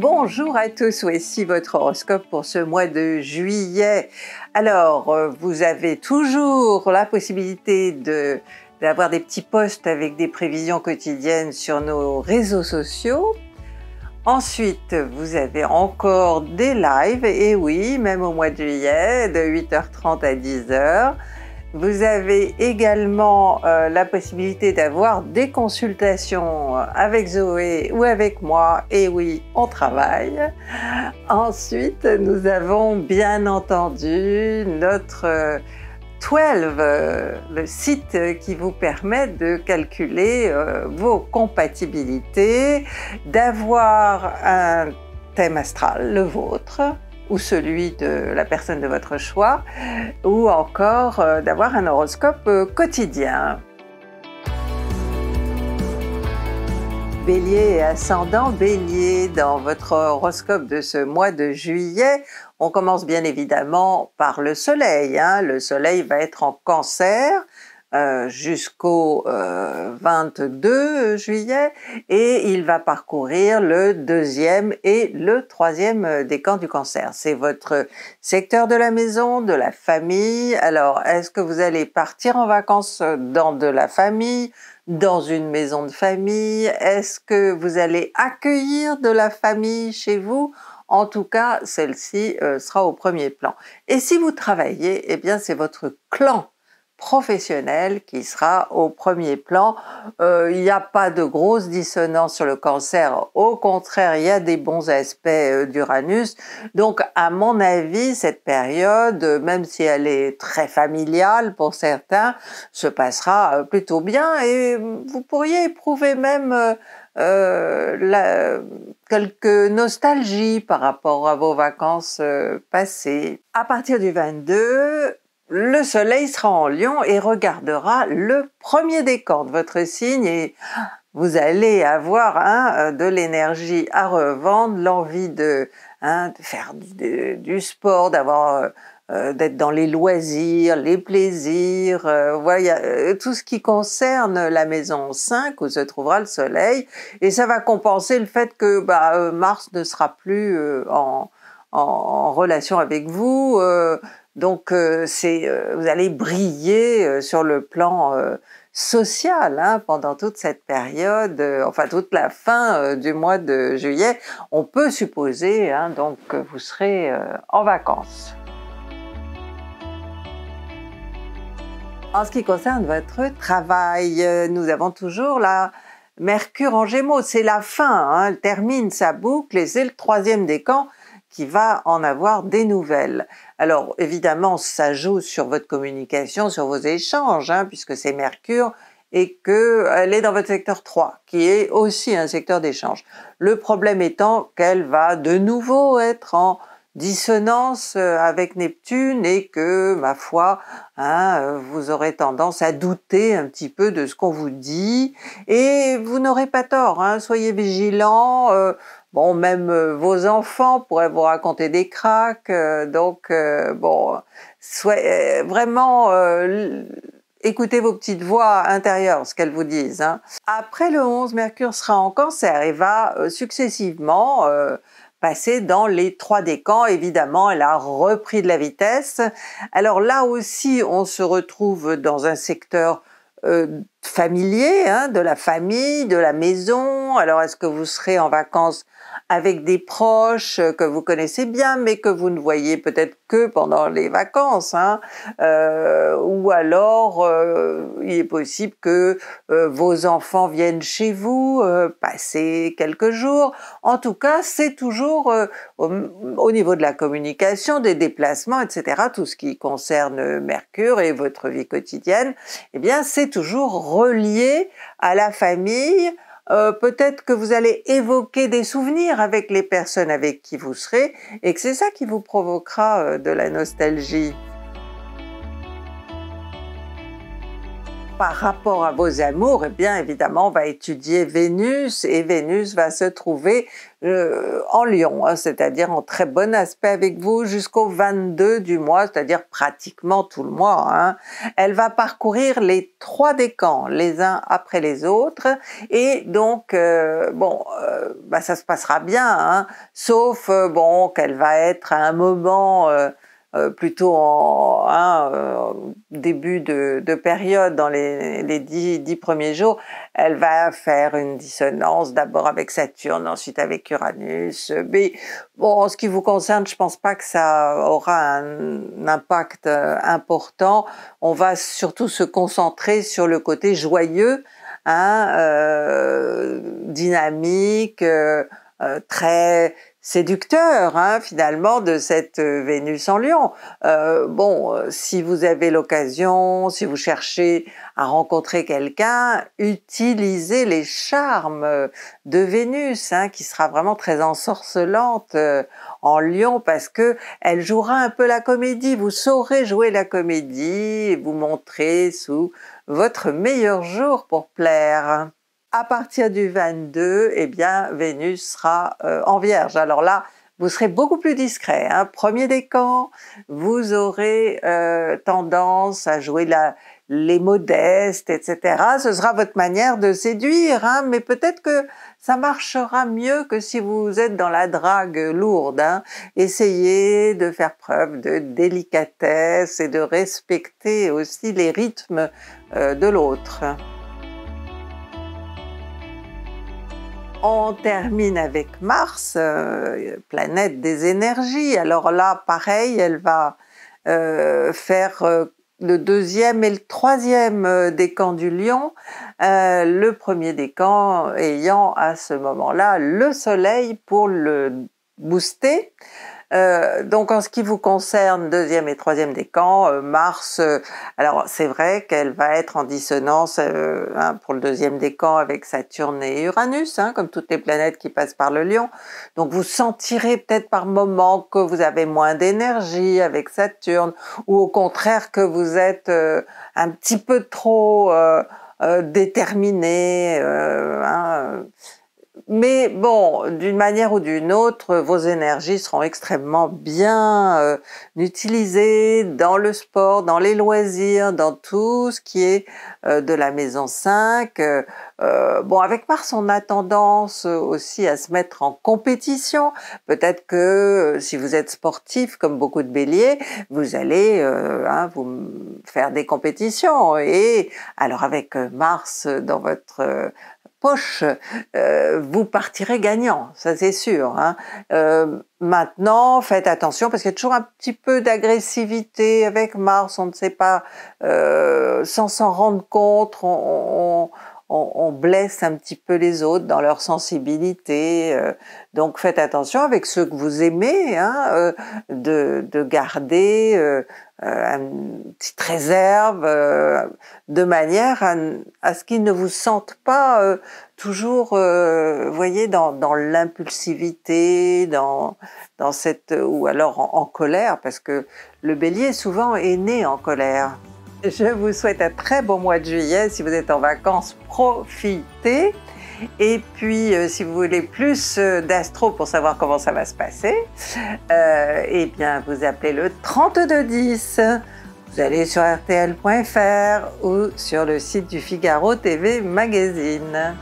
Bonjour à tous, voici votre horoscope pour ce mois de juillet. Alors, vous avez toujours la possibilité d'avoir des petits posts avec des prévisions quotidiennes sur nos réseaux sociaux. Ensuite, vous avez encore des lives, et oui, même au mois de juillet, de 8h30 à 10h. Vous avez également la possibilité d'avoir des consultations avec Zoé ou avec moi, et oui, on travaille. Ensuite, nous avons bien entendu notre Twelv, le site qui vous permet de calculer vos compatibilités, d'avoir un thème astral, le vôtre, ou celui de la personne de votre choix, ou encore d'avoir un horoscope quotidien. Bélier et ascendant Bélier, dans votre horoscope de ce mois de juillet, on commence bien évidemment par le soleil. Le soleil va être en cancer jusqu'au 22 juillet, et il va parcourir le deuxième et le troisième décan du cancer. C'est votre secteur de la maison, de la famille. Alors, est-ce que vous allez partir en vacances dans de la famille, dans une maison de famille? Est-ce que vous allez accueillir de la famille chez vous? En tout cas, celle-ci sera au premier plan. Et si vous travaillez, eh bien, c'est votre clan professionnel qui sera au premier plan. Il n'y a pas de grosse dissonance sur le cancer, au contraire, il y a des bons aspects d'Uranus. Donc, à mon avis, cette période, même si elle est très familiale pour certains, se passera plutôt bien, et vous pourriez éprouver même quelques nostalgies par rapport à vos vacances passées. À partir du 22, le soleil sera en Lion et regardera le premier décan de votre signe, et vous allez avoir de l'énergie à revendre, l'envie de faire du sport, d'être dans les loisirs, les plaisirs, tout ce qui concerne la maison 5 où se trouvera le soleil, et ça va compenser le fait que Mars ne sera plus en relation avec vous. Donc, vous allez briller sur le plan social pendant toute cette période, enfin toute la fin du mois de juillet. On peut supposer donc que vous serez en vacances. En ce qui concerne votre travail, nous avons toujours la Mercure en Gémeaux. C'est la fin, elle termine sa boucle et c'est le troisième décan qui va en avoir des nouvelles. Alors évidemment, ça joue sur votre communication, sur vos échanges, puisque c'est Mercure et qu'elle est dans votre secteur 3, qui est aussi un secteur d'échange. Le problème étant qu'elle va de nouveau être en dissonance avec Neptune, et que, ma foi, vous aurez tendance à douter un petit peu de ce qu'on vous dit, et vous n'aurez pas tort, soyez vigilants. Bon, même vos enfants pourraient vous raconter des cracks, donc vraiment écoutez vos petites voix intérieures, ce qu'elles vous disent. Après le 11, Mercure sera en Cancer et va successivement passer dans les trois décans. Évidemment, elle a repris de la vitesse. Alors là aussi, on se retrouve dans un secteur familier, de la famille, de la maison. Alors, est-ce que vous serez en vacances avec des proches que vous connaissez bien, mais que vous ne voyez peut-être que pendant les vacances, ou alors il est possible que vos enfants viennent chez vous passer quelques jours. En tout cas, c'est toujours au niveau de la communication, des déplacements, etc., tout ce qui concerne Mercure et votre vie quotidienne, eh bien, c'est toujours relié à la famille. Peut-être que vous allez évoquer des souvenirs avec les personnes avec qui vous serez, et que c'est ça qui vous provoquera de la nostalgie. par rapport à vos amours, eh bien évidemment on va étudier Vénus, et Vénus va se trouver en Lion, hein, c'est-à-dire en très bon aspect avec vous jusqu'au 22 du mois, c'est-à-dire pratiquement tout le mois. Hein. Elle va parcourir les trois décans, les uns après les autres, et donc ça se passera bien, hein, sauf qu'elle va être à un moment plutôt en début de période, dans les 10 premiers jours, elle va faire une dissonance d'abord avec Saturne, ensuite avec Uranus. Mais bon, en ce qui vous concerne, je pense pas que ça aura un impact important. On va surtout se concentrer sur le côté joyeux, hein, dynamique, très séducteur, hein, finalement, de cette Vénus en Lion. Si vous avez l'occasion, si vous cherchez à rencontrer quelqu'un, utilisez les charmes de Vénus, hein, qui sera vraiment très ensorcelante en Lion, parce que elle jouera un peu la comédie. Vous saurez jouer la comédie et vous montrer sous votre meilleur jour pour plaire. À partir du 22, eh bien, Vénus sera en Vierge. Alors là, vous serez beaucoup plus discret, hein. Premier décan, vous aurez tendance à jouer les modestes, etc. Ce sera votre manière de séduire, hein, mais peut-être que ça marchera mieux que si vous êtes dans la drague lourde, hein. Essayez de faire preuve de délicatesse et de respecter aussi les rythmes de l'autre. On termine avec Mars, planète des énergies. Alors là, pareil, elle va faire le deuxième et le troisième décan du Lion, le premier décan ayant à ce moment-là le Soleil pour le booster. Donc en ce qui vous concerne, deuxième et troisième décan, Mars, alors c'est vrai qu'elle va être en dissonance pour le deuxième décan avec Saturne et Uranus, hein, comme toutes les planètes qui passent par le Lion. Donc vous sentirez peut-être par moments que vous avez moins d'énergie avec Saturne, ou au contraire que vous êtes un petit peu trop déterminé, mais bon, d'une manière ou d'une autre, vos énergies seront extrêmement bien utilisées dans le sport, dans les loisirs, dans tout ce qui est de la maison 5. Avec Mars, on a tendance aussi à se mettre en compétition. Peut-être que si vous êtes sportif, comme beaucoup de Béliers, vous allez vous faire des compétitions. Et alors avec Mars dans votre poche, vous partirez gagnant, ça c'est sûr, hein. Maintenant, faites attention parce qu'il y a toujours un petit peu d'agressivité avec Mars, on ne sait pas, sans s'en rendre compte, on blesse un petit peu les autres dans leur sensibilité. Donc faites attention avec ceux que vous aimez, hein, de garder une petite réserve de manière à ce qu'ils ne vous sentent pas toujours, voyez, dans l'impulsivité, dans cette, ou alors en colère, parce que le Bélier souvent est né en colère. Je vous souhaite un très bon mois de juillet. Si vous êtes en vacances, profitez. Et puis, si vous voulez plus d'astro pour savoir comment ça va se passer, eh bien, vous appelez le 3210. Vous allez sur rtl.fr ou sur le site du Figaro TV Magazine.